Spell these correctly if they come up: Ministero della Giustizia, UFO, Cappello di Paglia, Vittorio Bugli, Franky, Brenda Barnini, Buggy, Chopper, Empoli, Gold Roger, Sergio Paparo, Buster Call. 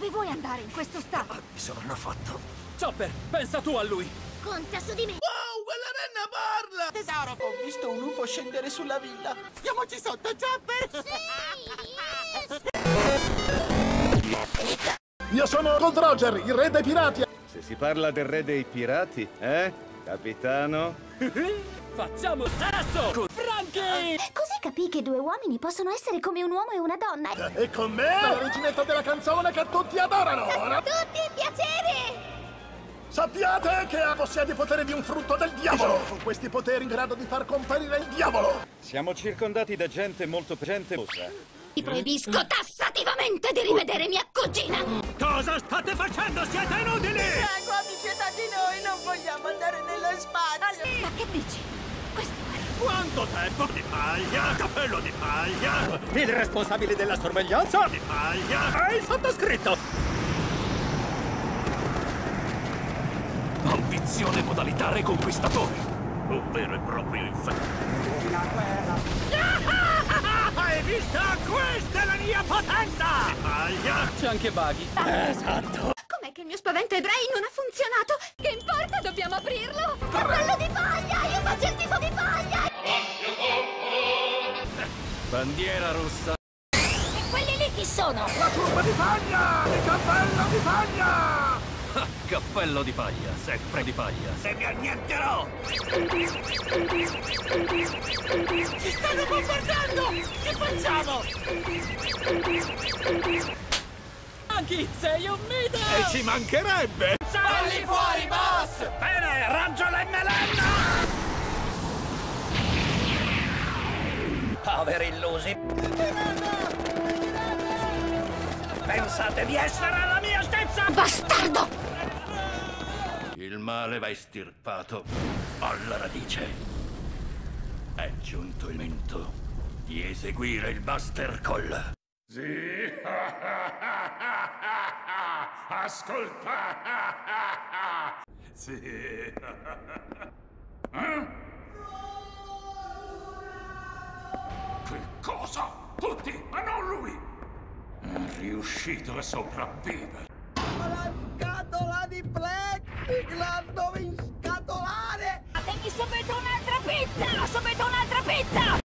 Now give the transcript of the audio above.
Dove vuoi andare in questo stato? Mi sono fatto. Chopper, pensa tu a lui. Conta su di me. Wow, quella renna parla! Tesoro, ho visto un UFO scendere sulla villa. Andiamoci sotto, Chopper! Sì! Io sono Gold Roger, il re dei pirati. Se si parla del re dei pirati, capitano? Facciamo sesso con Franky! Così capì che due uomini possono essere come un uomo e una donna. E con me la reginetta della canzone che tutti adorano! A tutti il piacere! Sappiate che possiede i poteri di un frutto del diavolo! Con questi poteri in grado di far comparire il diavolo! Siamo circondati da gente molto presentosa. Ti proibisco tassativamente di rivedere mia cugina! Cosa state facendo? Siete inutili! Prego, pietà di noi, non vogliamo andare nello spazio! Ma che dici? Questo è... Quanto tempo? Di Paglia! Cappello di Paglia! Il responsabile della sorveglianza? Di Paglia! È il sottoscritto! Ambizione modalità reconquistatore! Un vero e proprio inferno! Una guerra! Hai visto? Questa è la mia potenza! Paglia! C'è anche Buggy. Esatto! Com'è che il mio spaventedrei non ha funzionato? Che importa? Dobbiamo aprirlo! Cappello di Paglia! Io faccio il tifo di Paglia! Bandiera rossa! E quelli lì chi sono? La truppa di Paglia! Il Cappello di Paglia! Ah, Cappello di Paglia, sempre di paglia. Se mi annienterò! Ci stanno bombardando! Che facciamo? Franky, sei un mito! E ci mancherebbe! Salli fuori, boss! Bene, raggio l'MLM! Poveri illusi! Pensate di essere alla mia altezza? Bastardo! Il male va estirpato alla radice. È giunto il momento di eseguire il Buster Call. Sì? Ascolta! Sì? Che cosa? Tutti, ma non lui! È riuscito a sopravvivere. La scatola di Black, la dove inscatolare! Metti subito un'altra pizza!